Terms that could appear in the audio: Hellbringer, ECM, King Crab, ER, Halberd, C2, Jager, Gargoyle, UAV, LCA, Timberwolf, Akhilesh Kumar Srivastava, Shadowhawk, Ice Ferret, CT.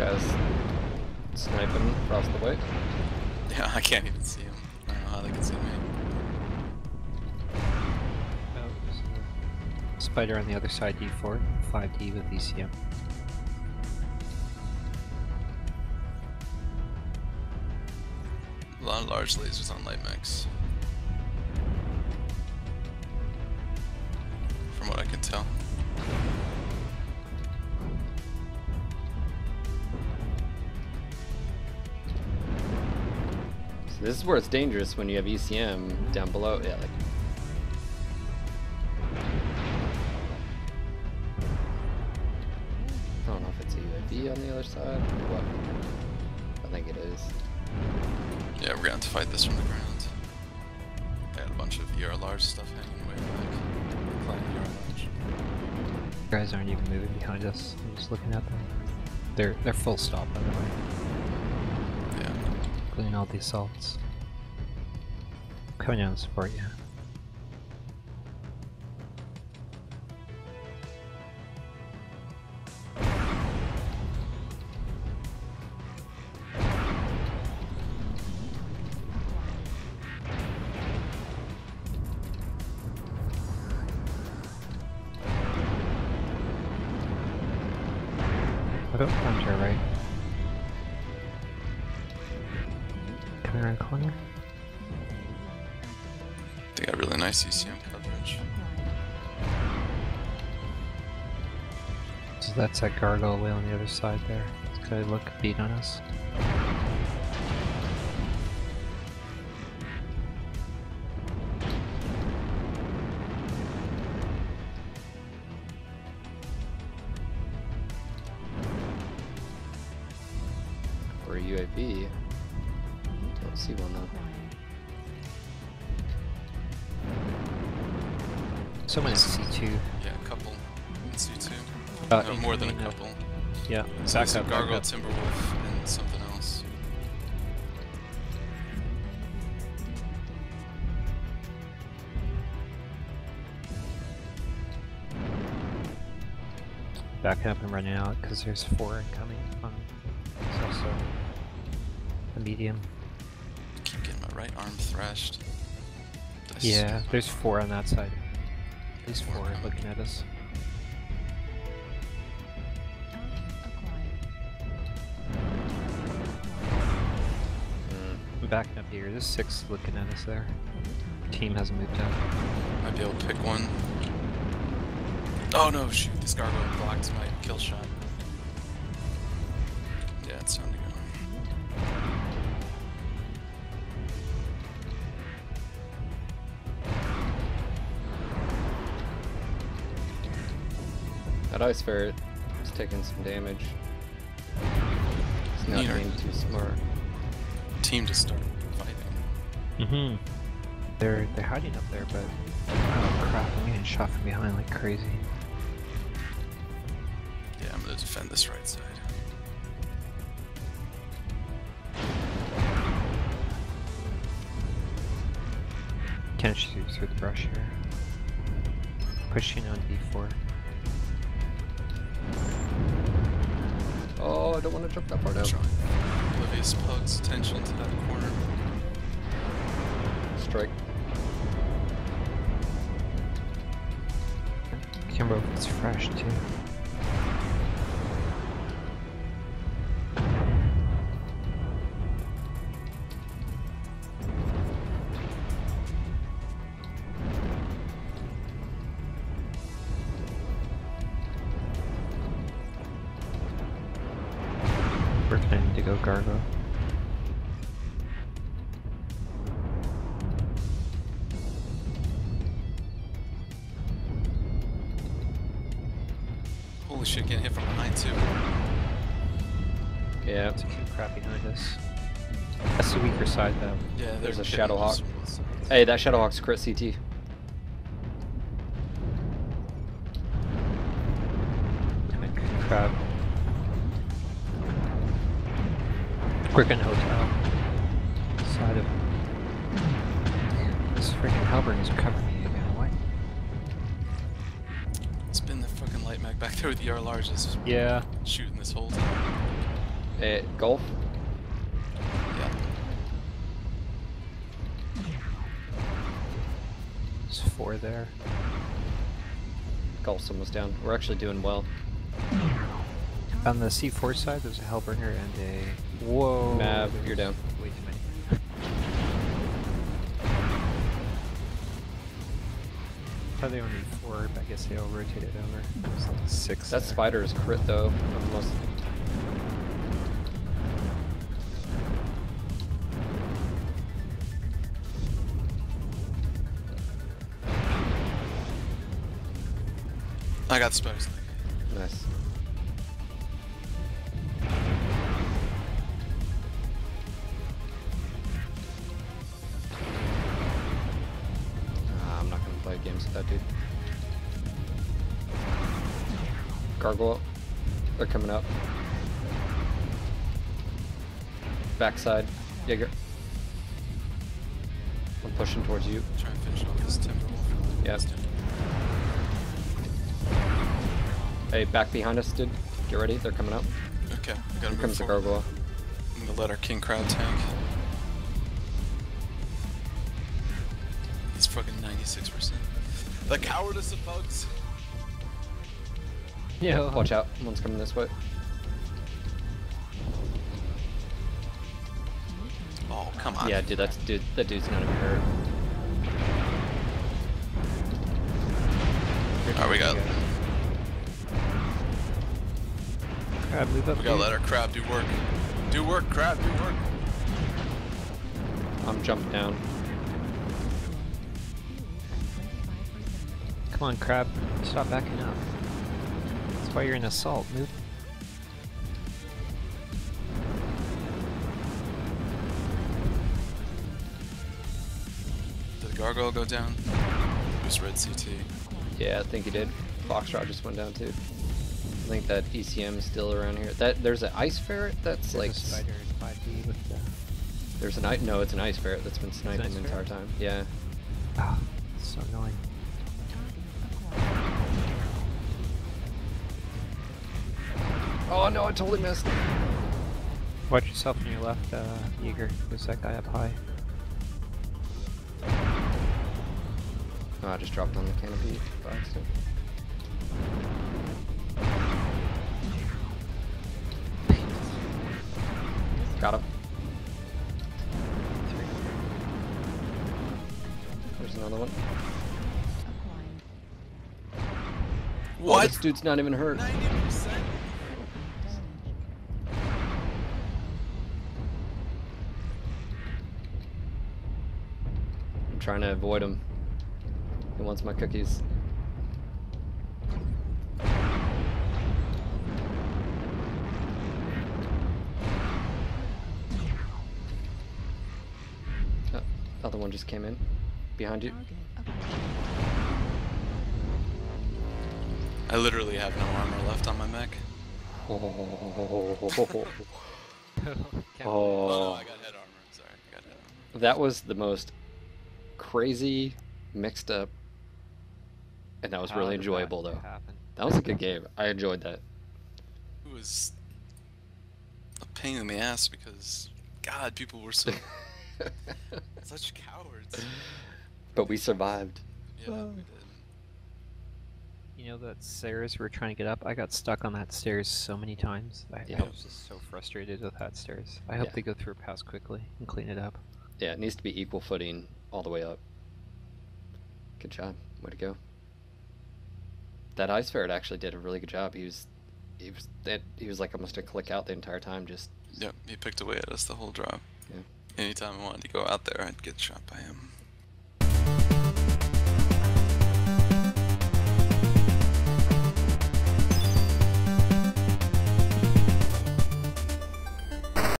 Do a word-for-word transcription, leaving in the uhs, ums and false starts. guy's sniping across the way. Yeah, I can't even see him. I don't know how they can see me. Oh, there's a spider on the other side, D four. five D with E C M. A lot of large lasers on light mix. From what I can tell. So this is where it's dangerous when you have E C M down below. Yeah, like. I don't know if it's a U A V on the other side or what. I think it is. Yeah, we're gonna have to fight this from the ground. I had a bunch of E R large stuff hanging way back. Flying E R large. You guys aren't even moving behind us. I'm just looking at them. They're they're full stop, by the way. Yeah. Including all the assaults. Coming out and support you. Go front or right. Coming around corner. They got really nice E C M coverage. So that's that gargoyle way on the other side there. It's gonna look beat on us. Or a U A V. Don't see one though. Someone in C two. Yeah, a couple in C two. Uh, no, more than a couple. Up. Yeah. Back so up, gargoyle, back up. Timberwolf, and something else. Back up and running out because there's four incoming. Um, There's also a medium. I keep getting my right arm thrashed. That's yeah, there's four on that side. There's four coming. Looking at us. I'm backing up here. There's six looking at us there. The team hasn't moved up. Might be able to pick one. Oh no, shoot, this gargoyle blocked my kill shot. Yeah, it's time to go. That Ice Ferret is taking some damage. It's not being too smart. Team to start fighting. Mm-hmm. They're they're hiding up there, but oh crap! I'm getting shot from behind like crazy. Yeah, I'm gonna defend this right side. Can't shoot through the brush here. Pushing on D four. Oh, I don't want to jump that part out. Oblivious plugs attention to that corner. Strike. Kimbo, it's fresh too. We're planning to go gargoyle. Holy shit, getting hit from behind too. Yeah, it's a King Crab behind us. That's the weaker side though. Yeah, there's, there's a Shadowhawk. Hey, that Shadowhawk's crit C T. And a King Crab. Freaking hotel. Side of. Damn, this freaking Halberd is covering me again. What? It's been the fucking light mag back there with the E R larges. Yeah. Shooting this whole time. Uh, golf. Yeah. There's four there. Golf's almost down. We're actually doing well. On the C four side, there's a Hellbringer and a... Whoa! Nah, you're down. Way too many. I thought they only need four, but I guess they all rotated over. There's like six. That there. Spider is crit though. Almost. I got spikes. Nice. Games with that dude. Gargoyle. They're coming up. Backside. Jager. I'm pushing towards you. Try and finish off this Timberwolf. Yes. Hey, back behind us, dude. Get ready. They're coming up. Okay. We gotta Here comes forward. the Gargoyle. I'm gonna let our King Crab tank. It's fucking ninety-six percent. The cowardice of bugs. Yeah, watch out. One's coming this way. Oh, come on. Yeah, dude, that's dude. That dude's gonna be hurt. Alright, we got. Crab, move up. We gotta let our crab do work. Do work, crab, do work. I'm jumping down. Come on, Crab. Stop backing up. That's why you're in assault. Move. Did the Gargoyle go down? It was red C T. Yeah, I think he did. Foxtrot just went down too. I think that E C M is still around here. That there's an Ice Ferret that's there's like. A spider in five D with the... There's an ice. No, it's an Ice Ferret that's been sniping the entire ferret? time. Yeah. Ah, oh, it's so annoying. Oh no, I totally missed. Watch yourself on your left, uh, Jager. There's that guy up high. No, I just dropped on the canopy by accident. Got him. There's another one. What? Oh, this dude's not even hurt. ninety percent. Trying to avoid him. He wants my cookies. Oh, other one just came in behind you. I literally have no armor left on my mech. Oh, oh, I got head armor. Sorry, I got head armor. That was the most crazy, mixed up, and that was How really enjoyable that though. Happen? That was a good game. I enjoyed that. It was a pain in the ass because God, people were so such cowards. But we survived. Yeah, oh. we did. You know that stairs we were trying to get up. I got stuck on that stairs so many times. I, yeah. I was just so frustrated with that stairs. I hope yeah. they go through past quickly and clean it up. Yeah, it needs to be equal footing all the way up. Good job. Way to go. That Ice Ferret actually did a really good job. He was, he was, it, he was like almost a click out the entire time. Just yep, he picked away at us the whole drive. Yeah. Anytime I wanted to go out there, I'd get shot by him.